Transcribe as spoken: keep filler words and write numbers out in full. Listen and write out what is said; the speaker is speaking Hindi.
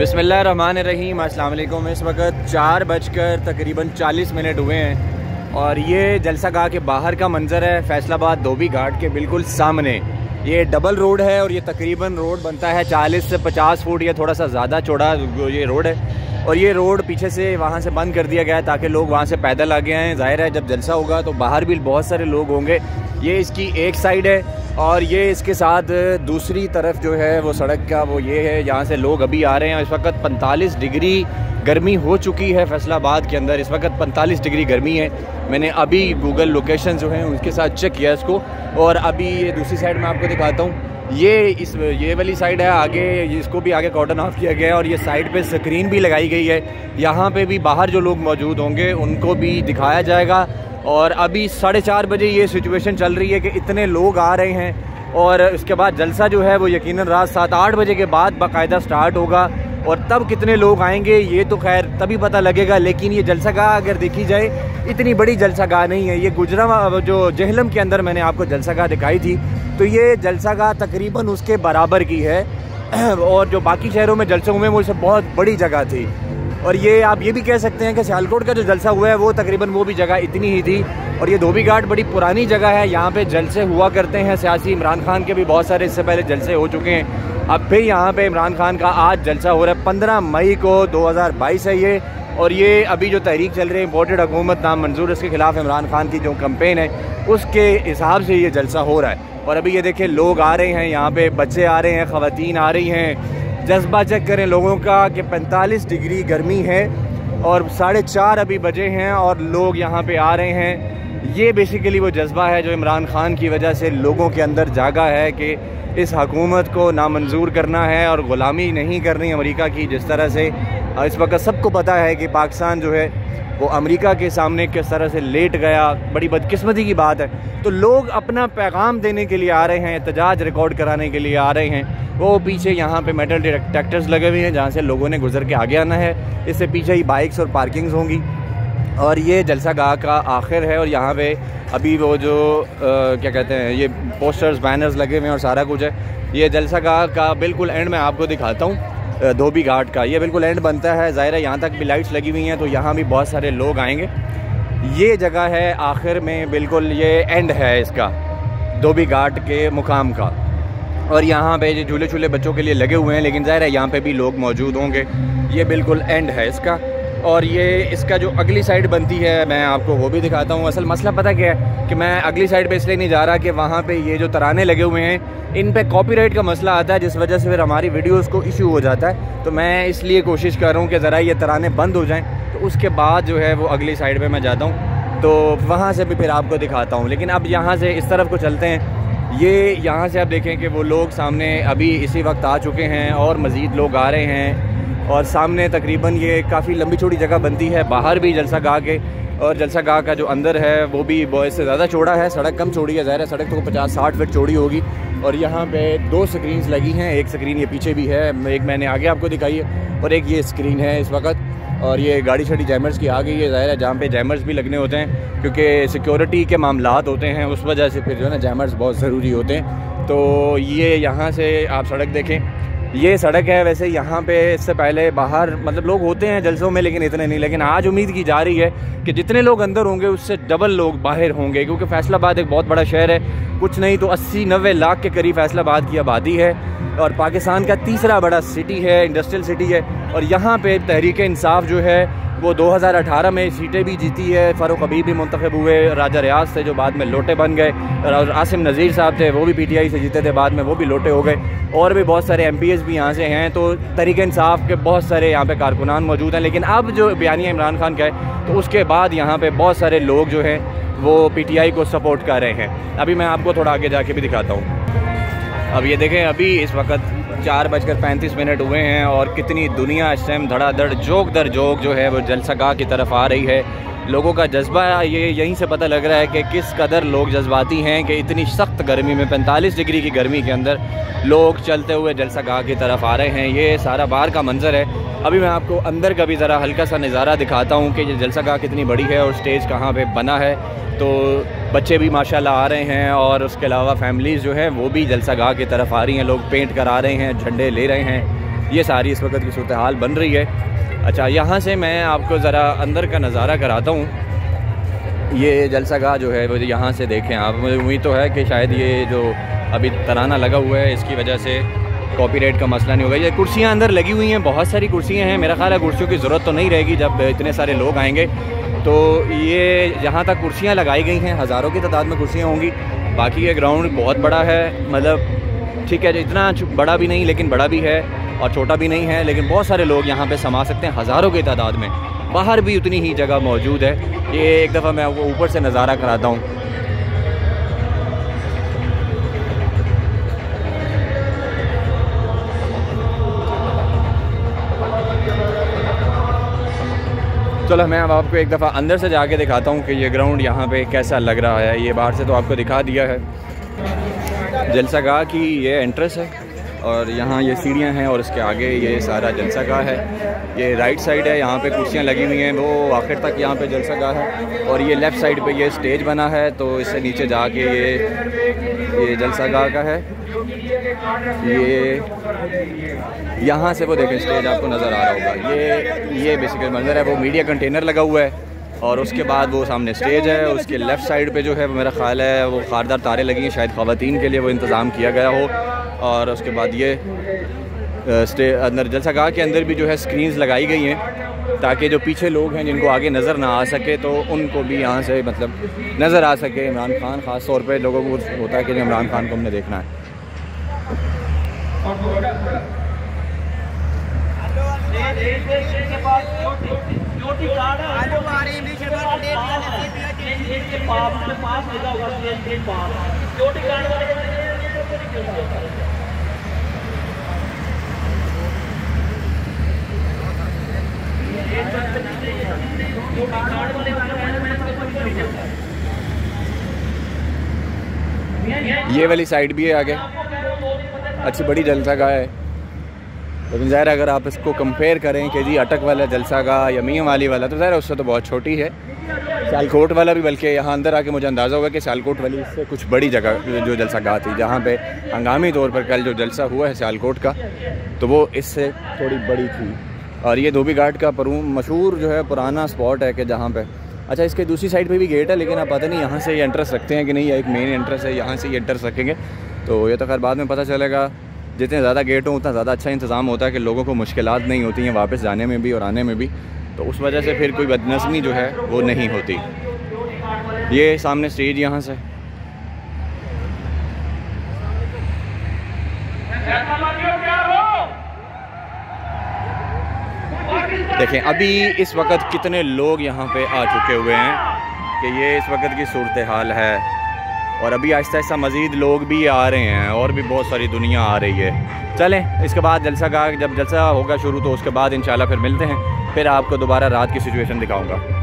बिस्मिल्लाहिर्रहमानिर्रहीम। अस्सलाम वालेकुम। इस वक्त चार बजकर तकरीबन चालीस मिनट हुए हैं और ये जलसा गाह के बाहर का मंज़र है। फैसलाबाद धोबी घाट के बिल्कुल सामने ये डबल रोड है और ये तकरीबन रोड बनता है चालीस से पचास फुट, ये थोड़ा सा ज़्यादा चौड़ा ये रोड है। और ये रोड पीछे से वहाँ से बंद कर दिया गया है ताकि लोग वहाँ से पैदल आ गए हैं। ज़ाहिर है जब जलसा होगा तो बाहर भी बहुत सारे लोग होंगे। ये इसकी एक साइड है और ये इसके साथ दूसरी तरफ जो है वो सड़क का वो ये है, यहाँ से लोग अभी आ रहे हैं। इस वक्त पैंतालीस डिग्री गर्मी हो चुकी है फैसलाबाद के अंदर। इस वक्त पैंतालीस डिग्री गर्मी है। मैंने अभी गूगल लोकेशन जो है उसके साथ चेक किया इसको, और अभी ये दूसरी साइड में आपको दिखाता हूँ। ये इस ये वाली साइड है, आगे इसको भी आगे कॉटन ऑफ किया गया है और ये साइड पे स्क्रीन भी लगाई गई है। यहाँ पे भी बाहर जो लोग मौजूद होंगे उनको भी दिखाया जाएगा। और अभी साढ़े चार बजे ये सिचुएशन चल रही है कि इतने लोग आ रहे हैं, और उसके बाद जलसा जो है वो यकीनन रात सात आठ बजे के बाद बाकायदा स्टार्ट होगा। और तब कितने लोग आएंगे ये तो खैर तभी पता लगेगा, लेकिन ये जलसा गाह अगर देखी जाए इतनी बड़ी जलसा गाह नहीं है। ये गुजरा जो जहलम के अंदर मैंने आपको जलसा गाह दिखाई थी तो ये जलसा गाह तकरीबन उसके बराबर की है, और जो बाकी शहरों में जलसे हुए वो सब बहुत बड़ी जगह थी। और ये आप ये भी कह सकते हैं कि सियालकोट का जो जलसा हुआ है वो तकरीबन वो भी जगह इतनी ही थी। और ये धोबी घाट बड़ी पुरानी जगह है, यहाँ पे जलसे हुआ करते हैं सियासी। इमरान खान के भी बहुत सारे इससे पहले जलसे हो चुके हैं। अब फिर यहाँ पे इमरान खान का आज जलसा हो रहा है। पंद्रह मई को दो हज़ार बाईस है ये। और ये अभी जो तहरीक चल रही है इम्पोर्टेड हुकूमत नाम मंजूर, इसके खिलाफ इमरान खान की जो कम्पेन है उसके हिसाब से ये जलसा हो रहा है। और अभी ये देखिए लोग आ रहे हैं, यहाँ पे बच्चे आ रहे हैं, ख़वातीन आ रही हैं। जज्बा चेक करें लोगों का कि पैंतालीस डिग्री गर्मी है और साढ़े चार अभी बजे हैं और लोग यहाँ पे आ रहे हैं। ये बेसिकली वो जज्बा है जो इमरान खान की वजह से लोगों के अंदर जागा है कि इस हकूमत को नामंजूर करना है और ग़ुलामी नहीं करनी अमेरिका की। जिस तरह से इस वक्त सबको पता है कि पाकिस्तान जो है वो अमेरिका के सामने किस तरह से लेट गया, बड़ी बदकिस्मती की बात है। तो लोग अपना पैगाम देने के लिए आ रहे हैं, एहतजाज रिकॉर्ड कराने के लिए आ रहे हैं। वो पीछे यहाँ पे मेटल डिटेक्टर्स लगे हुए हैं जहाँ से लोगों ने गुजर के आगे आना है। इससे पीछे ही बाइक्स और पार्किंग्स होंगी। और ये जलसा गाह का आखिर है और यहाँ पे अभी वो जो आ, क्या कहते हैं ये पोस्टर्स बैनर्स लगे हुए हैं और सारा कुछ है। ये जलसा गाह का बिल्कुल एंड मैं आपको दिखाता हूँ धोबी घाट का, ये बिल्कुल एंड बनता है। ज़ाहिर है यहाँ तक भी लाइट्स लगी हुई हैं तो यहाँ भी बहुत सारे लोग आएँगे। ये जगह है आखिर में, बिल्कुल ये एंड है इसका धोबी घाट के मुकाम का। और यहाँ पे ये झूले झूले बच्चों के लिए लगे हुए हैं, लेकिन ज़ाहिर है यहाँ पे भी लोग मौजूद होंगे। ये बिल्कुल एंड है इसका। और ये इसका जो अगली साइड बनती है मैं आपको वो भी दिखाता हूँ। असल मसला पता क्या है कि मैं अगली साइड पे इसलिए नहीं जा रहा कि वहाँ पे ये जो तराने लगे हुए हैं इन पे कॉपीराइट का मसला आता है, जिस वजह से फिर हमारी वीडियोज़ को इशू हो जाता है। तो मैं इसलिए कोशिश कर रहा हूँ कि ज़रा ये तराने बंद हो जाएँ, तो उसके बाद जो है वो अगली साइड पर मैं जाता हूँ तो वहाँ से भी फिर आपको दिखाता हूँ। लेकिन अब यहाँ से इस तरफ को चलते हैं। ये यहाँ से आप देखें कि वो लोग सामने अभी इसी वक्त आ चुके हैं और मज़ीद लोग आ रहे हैं। और सामने तकरीबन ये काफ़ी लंबी चौड़ी जगह बनती है बाहर भी जलसा गाह के, और जलसा गाह का जो अंदर है वो भी बहुत से ज़्यादा चौड़ा है। सड़क कम चौड़ी है, ज़ाहिर है सड़क तो पचास साठ फीट चौड़ी होगी। और यहाँ पे दो स्क्रीन्स लगी हैं, एक स्क्रीन ये पीछे भी है, एक मैंने आगे आपको दिखाई है और एक ये स्क्रीन है इस वक्त। और ये गाड़ी शाड़ी जैमर्स की आ गई है, ज़ाहिर है जहाँ पे जैमर्स भी लगने होते हैं क्योंकि सिक्योरिटी के मामलात होते हैं, उस वजह से फिर जो है ना जैमर्स बहुत ज़रूरी होते हैं। तो ये यहाँ से आप सड़क देखें, ये सड़क है। वैसे यहाँ पे इससे पहले बाहर मतलब लोग होते हैं जलसों में लेकिन इतने नहीं, लेकिन आज उम्मीद की जा रही है कि जितने लोग अंदर होंगे उससे डबल लोग बाहर होंगे, क्योंकि फैसलाबाद एक बहुत बड़ा शहर है। कुछ नहीं तो अस्सी नब्बे लाख के करीब फैसलाबाद की आबादी है और पाकिस्तान का तीसरा बड़ा सिटी है, इंडस्ट्रियल सिटी है। और यहाँ पे तहरीक-ए-इंसाफ जो है वो दो हज़ार अठारह में सीटें भी जीती है, फर्रुख हबीब भी मुंतखब हुए राजा रियाज थे जो बाद में लोटे बन गए, और आसिम नज़ीर साहब थे वो भी पीटीआई से जीते थे, बाद में वो भी लोटे हो गए। और भी बहुत सारे एमपीज़ भी यहाँ से हैं। तो तहरीक-ए-इंसाफ के बहुत सारे यहाँ पे कारकुनान मौजूद हैं। लेकिन अब जो बयानिया इमरान खान का है तो उसके बाद यहाँ पर बहुत सारे लोग जो हैं वो पीटीआई को सपोर्ट कर रहे हैं। अभी मैं आपको थोड़ा आगे जाके भी दिखाता हूँ। अब ये देखें अभी इस वक्त चार बजकर पैंतीस मिनट हुए हैं और कितनी दुनिया इस टाइम धड़ाधड़ जोक दर जोक जो है वो जलसा गाह की तरफ आ रही है। लोगों का जज्बा ये यहीं से पता लग रहा है कि किस कदर लोग जज्बाती हैं कि इतनी सख्त गर्मी में पैंतालीस डिग्री की गर्मी के अंदर लोग चलते हुए जलसा गाह की तरफ आ रहे हैं। ये सारा बाहर का मंजर है। अभी मैं आपको अंदर का भी ज़रा हल्का सा नज़ारा दिखाता हूँ कि ये जलसा गाह कितनी बड़ी है और स्टेज कहाँ पर बना है। तो बच्चे भी माशाल्लाह आ रहे हैं और उसके अलावा फैमिलीज़ जो हैं वो भी जलसा गाह की तरफ आ रही हैं। लोग पेंट करा रहे हैं, झंडे ले रहे हैं। ये सारी इस वक्त की सूरत हाल बन रही है। अच्छा, यहाँ से मैं आपको ज़रा अंदर का नज़ारा कराता हूँ। ये जलसागाह जो है वो यहाँ से देखें आप। मुझे उम्मीद तो है कि शायद ये जो अभी तराना लगा हुआ है इसकी वजह से कॉपीराइट का मसला नहीं होगा। ये कुर्सियाँ अंदर लगी हुई हैं, बहुत सारी कुर्सियाँ हैं। मेरा ख्याल है कुर्सियों की ज़रूरत तो नहीं रहेगी जब इतने सारे लोग आएंगे। तो ये यहाँ तक कुर्सियाँ लगाई गई हैं, हज़ारों की तादाद में कुर्सियाँ होंगी। बाकी ये ग्राउंड बहुत बड़ा है, मतलब ठीक है इतना बड़ा भी नहीं लेकिन बड़ा भी है और छोटा भी नहीं है, लेकिन बहुत सारे लोग यहाँ पे समा सकते हैं हज़ारों की तादाद में। बाहर भी उतनी ही जगह मौजूद है। ये एक दफ़ा मैं आपको ऊपर से नज़ारा कराता हूँ। चलो मैं अब आपको एक दफ़ा अंदर से जाके दिखाता हूँ कि ये ग्राउंड यहाँ पे कैसा लग रहा है। ये बाहर से तो आपको दिखा दिया है। जलसागाह की ये एंट्रेंस है और यहाँ ये सीढ़ियाँ हैं और इसके आगे ये सारा जलसागाह है। ये राइट साइड है, यहाँ पे कुर्सियाँ लगी हुई हैं, वो आखिर तक यहाँ पे जलसागाह है। और ये लेफ़्ट साइड पे ये स्टेज बना है, तो इससे नीचे जाके ये ये जलसागाह का है। ये यहाँ से वो देखें स्टेज आपको नज़र आ रहा होगा। ये ये बेसिकली मंजर है, वो मीडिया कंटेनर लगा हुआ है और उसके बाद वो सामने स्टेज है। उसके लेफ़्ट साइड पे जो है मेरा ख्याल है वो खारदार तारे लगी हैं, शायद ख़वातीन के लिए वो इंतज़ाम किया गया हो। और उसके बाद ये स्टे अंदर जलसागाह के अंदर भी जो है स्क्रीन्स लगाई गई हैं ताकि जो पीछे लोग हैं जिनको आगे नज़र ना आ सके तो उनको भी यहाँ से मतलब नज़र आ सके। इमरान खान ख़ास तौर पे लोगों को होता है कि इमरान खान को हमने देखना है। ये वाली साइड भी है आगे, अच्छी बड़ी जलसागाह है। लेकिन ज़ाहिर अगर आप इसको कंपेयर करें कि जी अटक वाला जलसागाह या मियां वाली वाला, तो ज़ाहिर उससे तो बहुत छोटी है। सियालकोट वाला भी, बल्कि यहाँ अंदर आके मुझे अंदाज़ा होगा कि सियालकोट वाली इससे कुछ बड़ी जगह जो जलसागाह थी जहाँ पे हंगामी तौर पर कल जो जलसा हुआ है सियालकोट का, तो वो इससे थोड़ी बड़ी थी। और ये धोबी घाट का मशहूर जो है पुराना स्पॉट है कि जहाँ पे, अच्छा इसके दूसरी साइड पे भी गेट है लेकिन आप पता नहीं यहाँ से ये एंट्रेंस रखते हैं कि नहीं, या एक मेन एंट्रेंस है यहाँ से ये एंट्रेंस रखेंगे, तो ये तो खैर बाद में पता चलेगा। जितने ज़्यादा गेट हों उतना ज़्यादा अच्छा इंतज़ाम होता है कि लोगों को मुश्किल नहीं होती हैं वापस जाने में भी और आने में भी, तो उस वजह से फिर कोई बदनज़मी जो है वो नहीं होती। ये सामने स्टेज यहाँ से देखें। अभी इस वक्त कितने लोग यहाँ पे आ चुके हुए हैं कि ये इस वक्त की सूरत हाल है। और अभी आहिस्ता आहिस्ता मज़ीद लोग भी आ रहे हैं और भी बहुत सारी दुनिया आ रही है। चलें, इसके बाद जलसा का जब जलसा होगा शुरू तो उसके बाद इंशाल्लाह फिर मिलते हैं, फिर आपको दोबारा रात की सिचुएशन दिखाऊंगा।